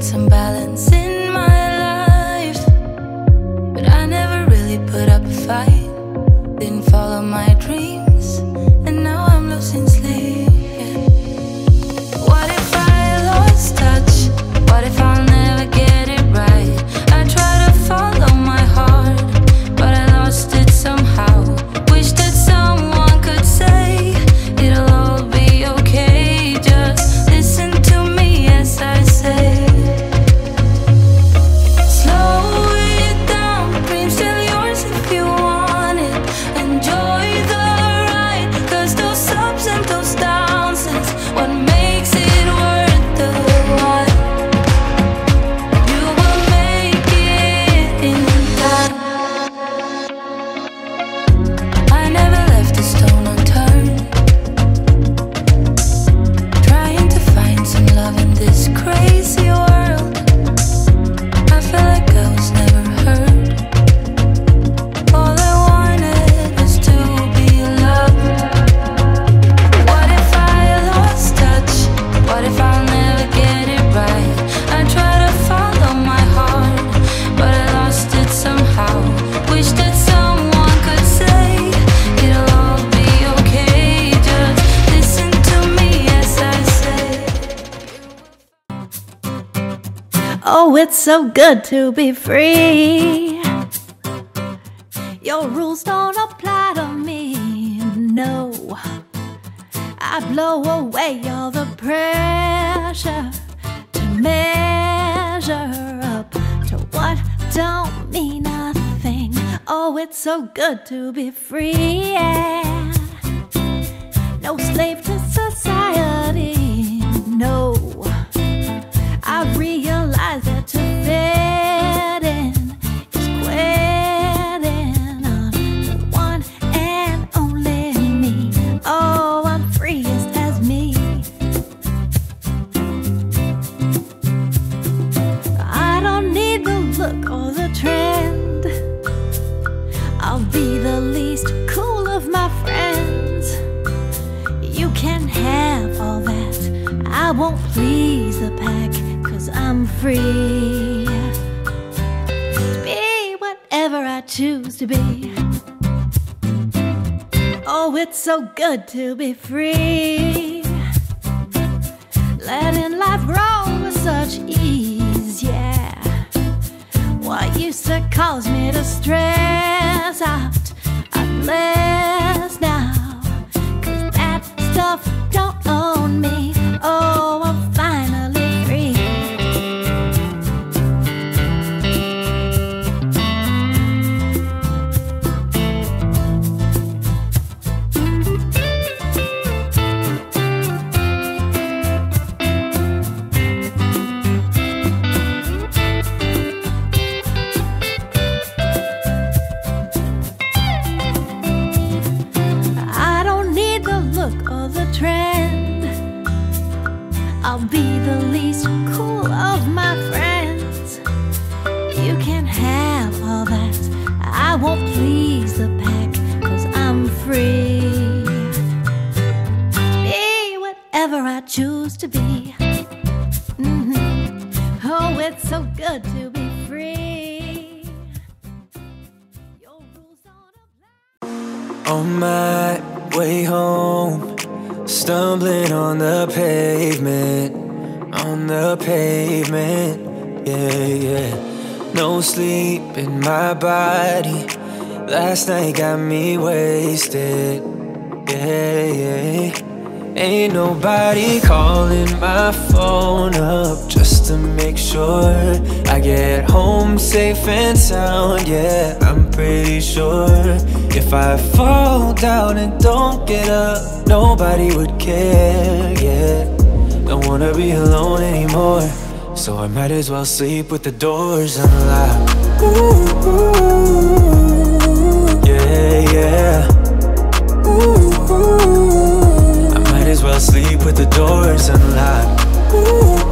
find some balance in my life, but I never really put up a fight. Didn't follow my dreams, and now I'm losing sleep. What if I lost touch? What if I'll never get it right? I try to follow my heart, but I lost it somehow. Wish that someone could say it'll all be okay. Just listen to me as I say. Slow it down, dreams still yours if you want it. Enjoy the ride, cause those ups and those downs is what makes it worth the while. You will make it in time. I never left a stone unturned, trying to find some love in this crazy world. I feel like I was never heard. All I wanted was to be loved. What if I lost touch? What if I'll never get it right? I try to follow my heart, but I lost it somehow. Wish that someone could say it'll all be okay. Just listen to me as I say. Oh, it's so good to be free. Your rules don't apply to me, no. I blow away all the pressure to measure up to what don't mean a thing. Oh, it's so good to be free, yeah. No slave to society, no. I realize that to fit in is quitting on the one and only me. Oh, I'm freest as me. I don't need the look or the trend. I'll be the least cool of my friends. You can have all that. I won't please the pack, cause I'm free to be whatever I choose to be. Oh, it's so good to be free. Letting life roll with such ease, yeah. What used to cause me to stress out, I'm blessed now, cause that stuff don't own me. Oh, I'm finally free. I don't need the look or the trend. I'll be the least cool of my friends. You can have all that. I won't please the pack, cause I'm free to be whatever I choose to be. Oh, it's so good to be free. Your rules don't apply. On my way home, stumbling on the pavement, yeah. No sleep in my body, last night got me wasted, yeah. Ain't nobody calling my phone up just to make sure I get home safe and sound, yeah, I'm pretty sure. If I fall down and don't get up, nobody would care, yeah. Don't wanna be alone anymore, so I might as well sleep with the doors unlocked. Ooh, ooh, yeah, yeah. Ooh, ooh. Might as well sleep with the doors unlocked. Ooh,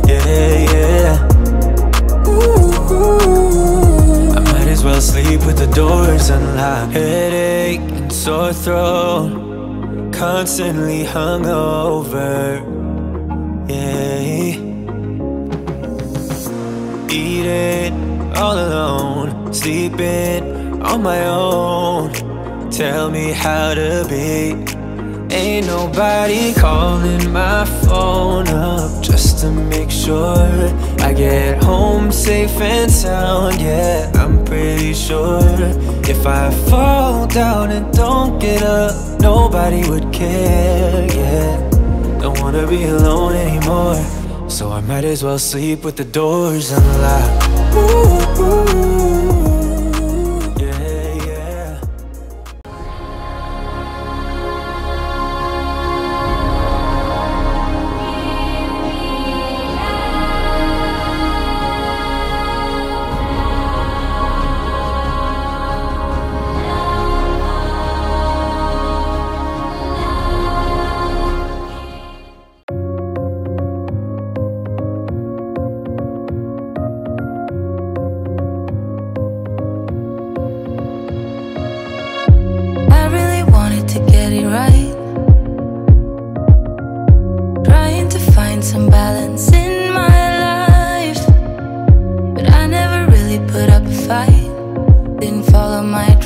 ooh, yeah, yeah. Ooh, ooh. I might as well sleep with the doors unlocked. Headache and sore throat, constantly hungover, yeah. all alone, sleeping on my own. Tell me how to be. Ain't nobody calling my phone up just to make sure I get home safe and sound. Yeah, I'm pretty sure if I fall down and don't get up, nobody would care. Yeah, don't wanna be alone anymore, so I might as well sleep with the doors unlocked. Ooh, ooh, yeah, yeah. Some balance in my life, but I never really put up a fight. Didn't follow my